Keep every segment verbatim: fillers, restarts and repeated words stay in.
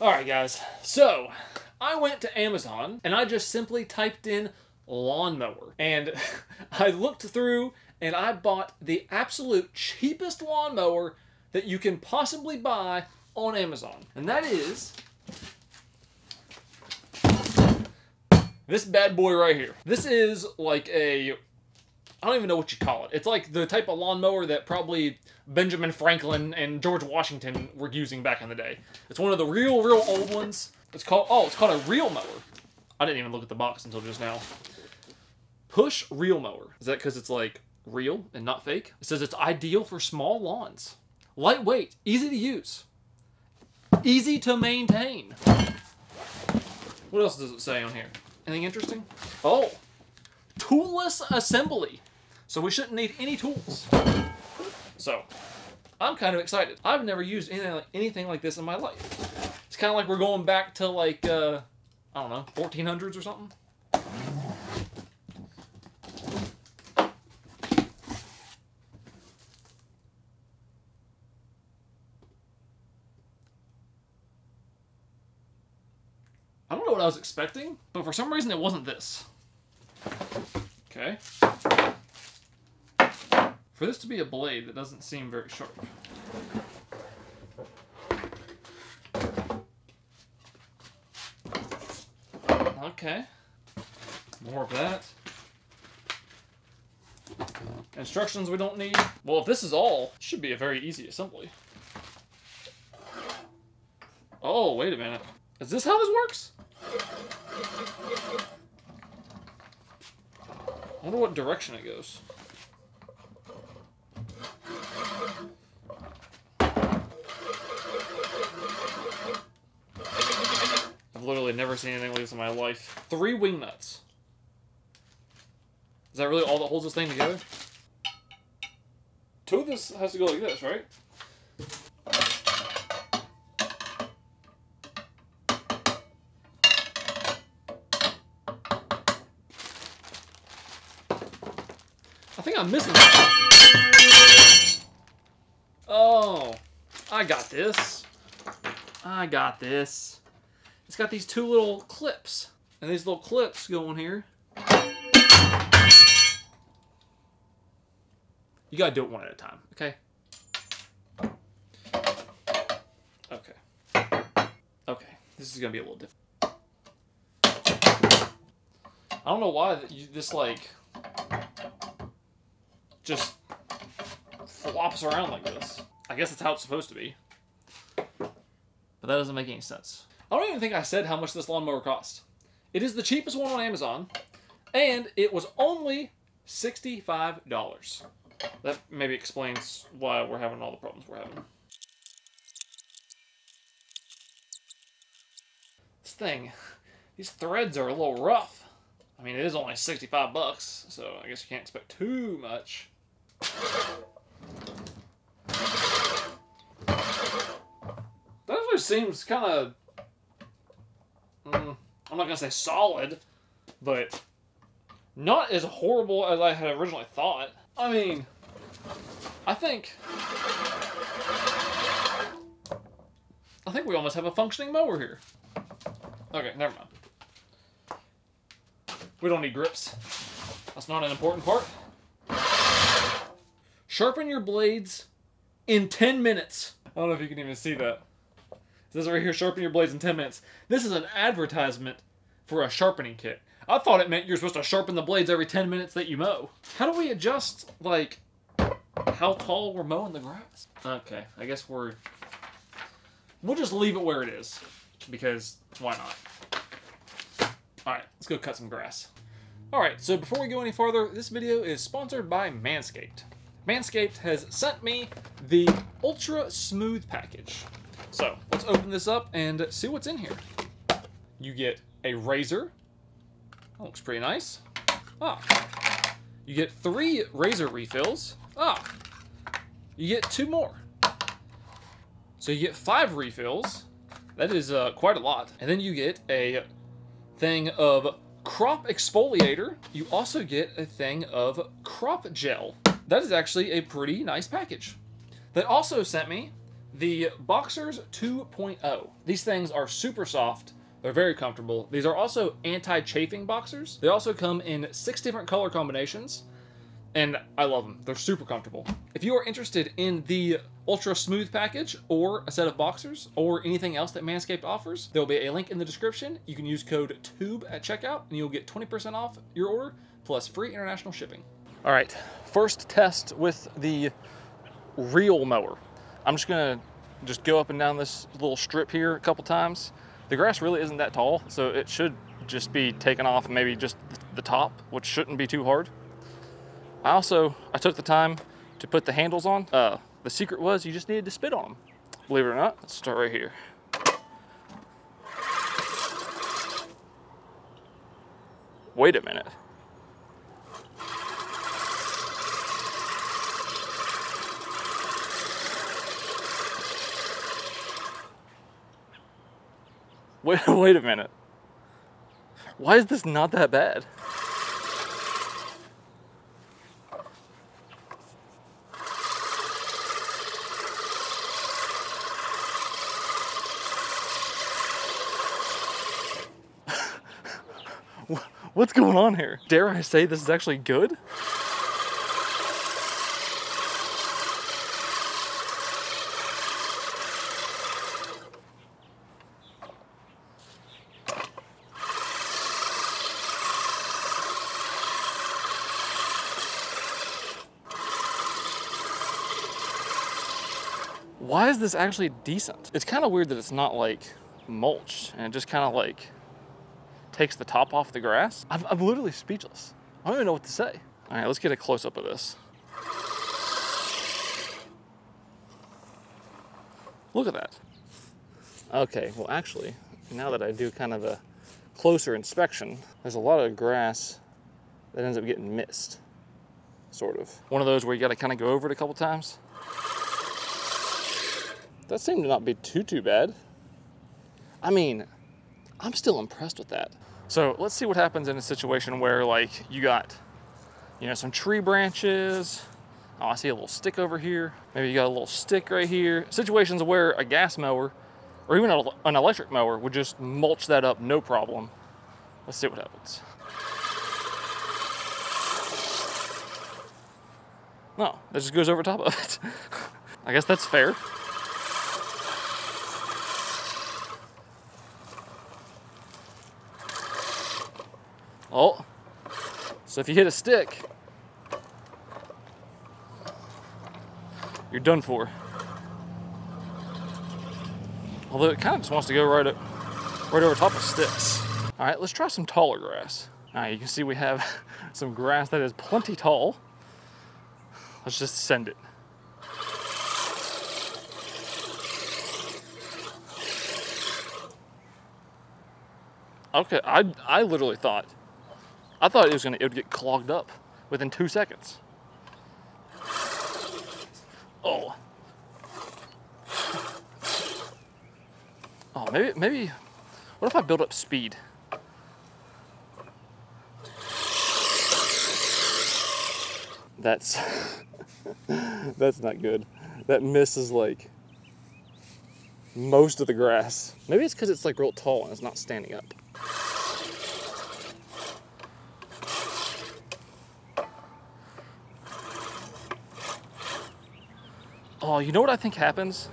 Alright guys, so I went to Amazon and I just simply typed in lawnmower. And I looked through and I bought the absolute cheapest lawnmower that you can possibly buy on Amazon. And that is this bad boy right here. This is like a, I don't even know what you call it. It's like the type of lawnmower that probably Benjamin Franklin and George Washington were using back in the day. It's one of the real, real old ones. It's called, oh, it's called a reel mower. I didn't even look at the box until just now. Push reel mower. Is that because it's like real and not fake? It says it's ideal for small lawns. Lightweight, easy to use, easy to maintain. What else does it say on here? Anything interesting? Oh, toolless assembly. So we shouldn't need any tools. So I'm kind of excited. I've never used anything like, anything like this in my life. It's kind of like we're going back to like, uh, I don't know, fourteen hundreds or something. I don't know what I was expecting, but for some reason it wasn't this. Okay. For this to be a blade, that doesn't seem very sharp. Okay. More of that. Instructions we don't need. Well, if this is all, it should be a very easy assembly. Oh, wait a minute. Is this how this works? I wonder what direction it goes. I've literally never seen anything like this in my life. Three wing nuts. Is that really all that holds this thing together? Two of this has to go like this, right? I think I'm missing something. Oh, I got this. I got this. It's got these two little clips. And these little clips go on here. You gotta do it one at a time, okay? Okay. Okay, this is gonna be a little different. I don't know why this, like, just flops around like this. I guess that's how it's supposed to be. But that doesn't make any sense. I don't even think I said how much this lawnmower cost. It is the cheapest one on Amazon, and it was only sixty-five dollars. That maybe explains why we're having all the problems we're having. This thing, these threads are a little rough. I mean, it is only sixty-five bucks, so I guess you can't expect too much. That actually seems kind of, mm, I'm not going to say solid, but not as horrible as I had originally thought. I mean, I think, I think we almost have a functioning mower here. Okay, never mind. We don't need grips. That's not an important part. Sharpen your blades in ten minutes. I don't know if you can even see that. It says right here, sharpen your blades in ten minutes. This is an advertisement for a sharpening kit. I thought it meant you're supposed to sharpen the blades every ten minutes that you mow. How do we adjust, like, how tall we're mowing the grass? Okay, I guess we're... We'll just leave it where it is, because why not? All right, let's go cut some grass. All right, so before we go any farther, this video is sponsored by Manscaped. Manscaped has sent me the Ultra Smooth Package. So let's open this up and see what's in here. You get a razor. That looks pretty nice. Ah. You get three razor refills. Ah. You get two more. So you get five refills. That is uh, quite a lot. And then you get a thing of crop exfoliator. You also get a thing of crop gel. That is actually a pretty nice package. They also sent me The Boxers two point oh. These things are super soft. They're very comfortable. These are also anti-chafing boxers. They also come in six different color combinations, and I love them. They're super comfortable. If you are interested in the Ultra Smooth package or a set of boxers or anything else that Manscaped offers, there will be a link in the description. You can use code TUBE at checkout, and you'll get twenty percent off your order, plus free international shipping. All right, first test with the reel mower. I'm just gonna just go up and down this little strip here a couple times. The grass really isn't that tall, so it should just be taken off maybe just the top, which shouldn't be too hard. I also, I took the time to put the handles on. Uh, the secret was you just needed to spit on them. Believe it or not, let's start right here. Wait a minute. Wait, wait a minute. Why is this not that bad? What's going on here? Dare I say this is actually good? Why is this actually decent? It's kind of weird that it's not like mulched and it just kind of like takes the top off the grass. I'm, I'm literally speechless. I don't even know what to say. All right, let's get a close up of this. Look at that. Okay, well actually, now that I do kind of a closer inspection, there's a lot of grass that ends up getting missed, sort of. One of those where you gotta kind of go over it a couple times. That seemed to not be too, too bad. I mean, I'm still impressed with that. So let's see what happens in a situation where like you got, you know, some tree branches. Oh, I see a little stick over here. Maybe you got a little stick right here. Situations where a gas mower or even a, an electric mower would just mulch that up, no problem. Let's see what happens. No, that just goes over top of it. I guess that's fair. Oh, so if you hit a stick, you're done for. Although it kind of just wants to go right up, right over top of sticks. All right, let's try some taller grass. All right, you can see we have some grass that is plenty tall. Let's just send it. Okay, I, I literally thought I thought it was gonna, it would get clogged up within two seconds. Oh. Oh, maybe, maybe, what if I build up speed? That's, that's not good. That misses like most of the grass. Maybe it's because it's like real tall and it's not standing up. Oh, you know what I think happens?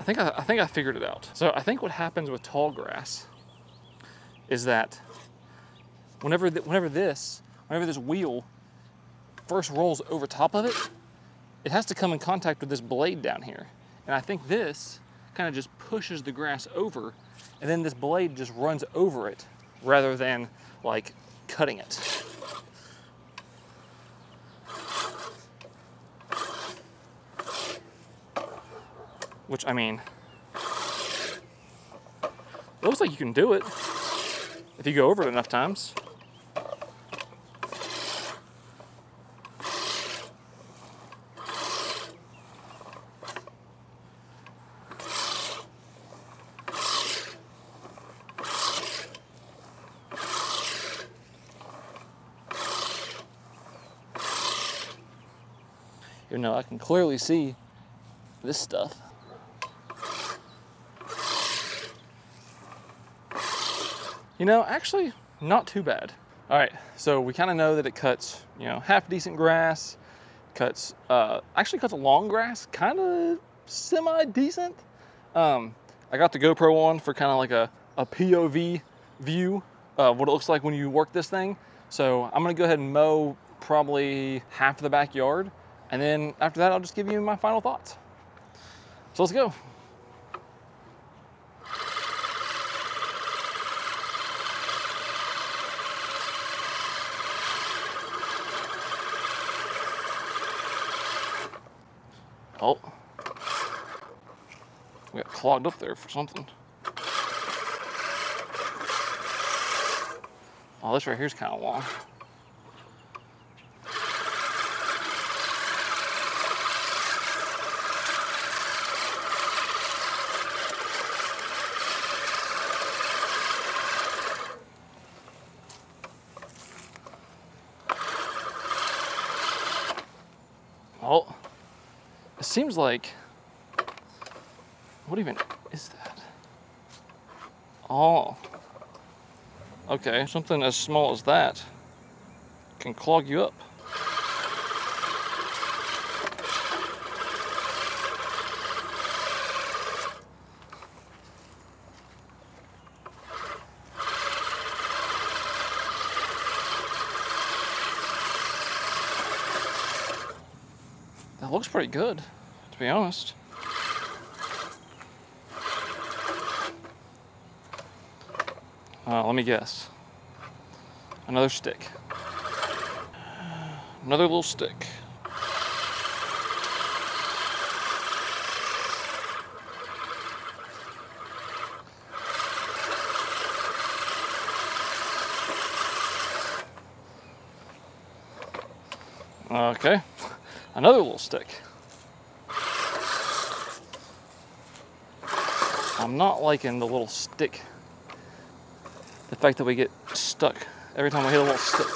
I think I, I think I figured it out. So I think what happens with tall grass is that whenever th whenever this whenever this wheel first rolls over top of it, it has to come in contact with this blade down here, and I think this kind of just pushes the grass over, and then this blade just runs over it rather than like cutting it. Which, I mean, it looks like you can do it if you go over it enough times. you know, I can clearly see this stuff. You know, actually not too bad. All right, so we kind of know that it cuts, you know, half decent grass, cuts, uh, actually cuts a long grass, kind of semi-decent. Um, I got the GoPro on for kind of like a, a P O V view of what it looks like when you work this thing. So I'm gonna go ahead and mow probably half of the backyard. And then after that, I'll just give you my final thoughts. So let's go. Oh, we got clogged up there for something. Oh, this right here is kind of long. Oh. It seems like, what even is that? Oh, okay. Something as small as that can clog you up. That looks pretty good, to be honest. Uh, let me guess. Another stick. Another little stick. Okay. Another little stick. I'm not liking the little stick. The fact that we get stuck every time we hit a little stick.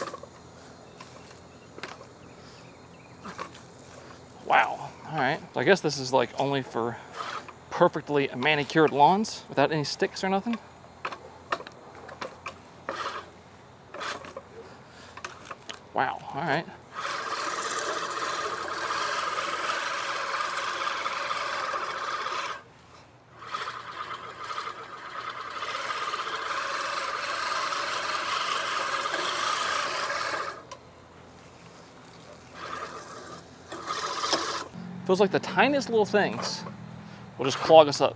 Wow. All right. So I guess this is like only for perfectly manicured lawns without any sticks or nothing. Wow. All right. Feels like the tiniest little things will just clog us up.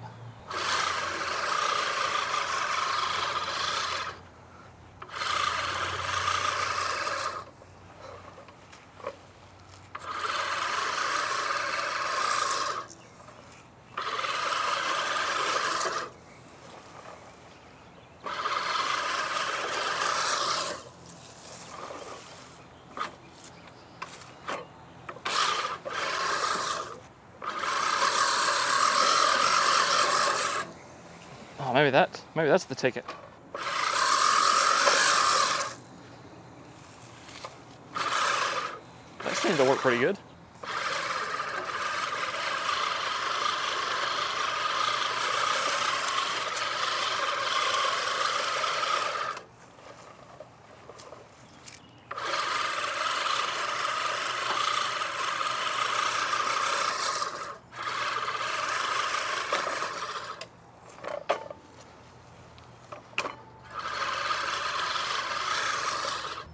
Maybe that, maybe that's the ticket. That seemed to work pretty good.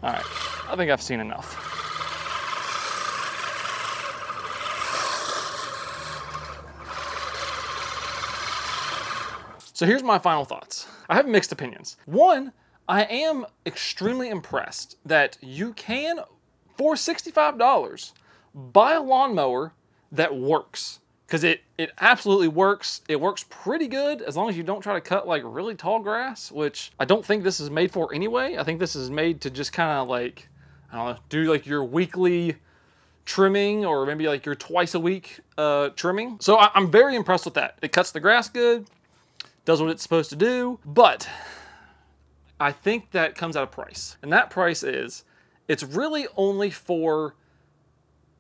All right, I think I've seen enough. So here's my final thoughts. I have mixed opinions. One, I am extremely impressed that you can, for sixty-five dollars, buy a lawnmower that works. Because it, it absolutely works. It works pretty good as long as you don't try to cut like really tall grass, which I don't think this is made for anyway. I think this is made to just kind of like, I don't know, do like your weekly trimming or maybe like your twice a week uh, trimming. So I, I'm very impressed with that. It cuts the grass good, does what it's supposed to do, but I think that comes at a price. And that price is, it's really only for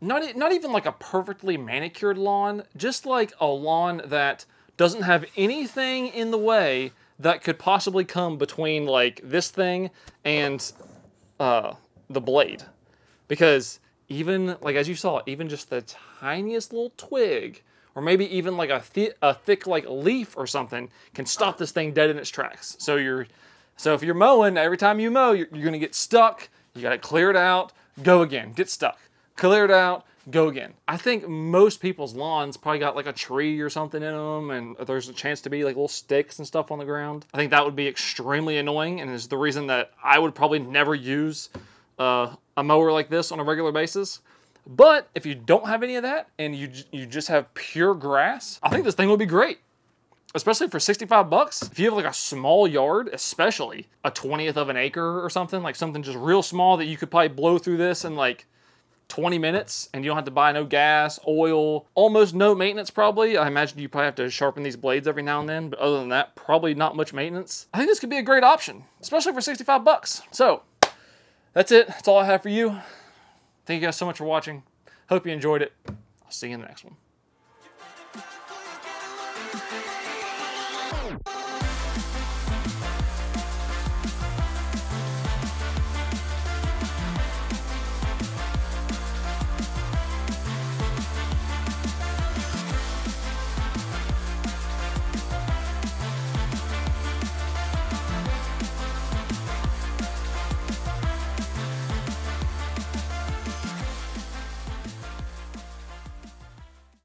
not, not even like a perfectly manicured lawn, just like a lawn that doesn't have anything in the way that could possibly come between like this thing and uh, the blade. Because even, like as you saw, even just the tiniest little twig, or maybe even like a, thi a thick like leaf or something, can stop this thing dead in its tracks. So you're, so if you're mowing, every time you mow, you're, you're gonna get stuck. You gotta clear it out, go again, get stuck. Clear it out, go again. I think most people's lawns probably got like a tree or something in them, and there's a chance to be like little sticks and stuff on the ground. I think that would be extremely annoying, and is the reason that I would probably never use uh, a mower like this on a regular basis. But if you don't have any of that and you, you just have pure grass, I think this thing would be great, especially for sixty-five bucks. If you have like a small yard, especially a twentieth of an acre or something, like something just real small that you could probably blow through this in like twenty minutes, and you don't have to buy no gas, oil, almost no maintenance probably. I imagine you probably have to sharpen these blades every now and then, but other than that, probably not much maintenance. I think this could be a great option, especially for sixty-five bucks. So that's it, that's all I have for you. Thank you guys so much for watching. Hope you enjoyed it. I'll see you in the next one.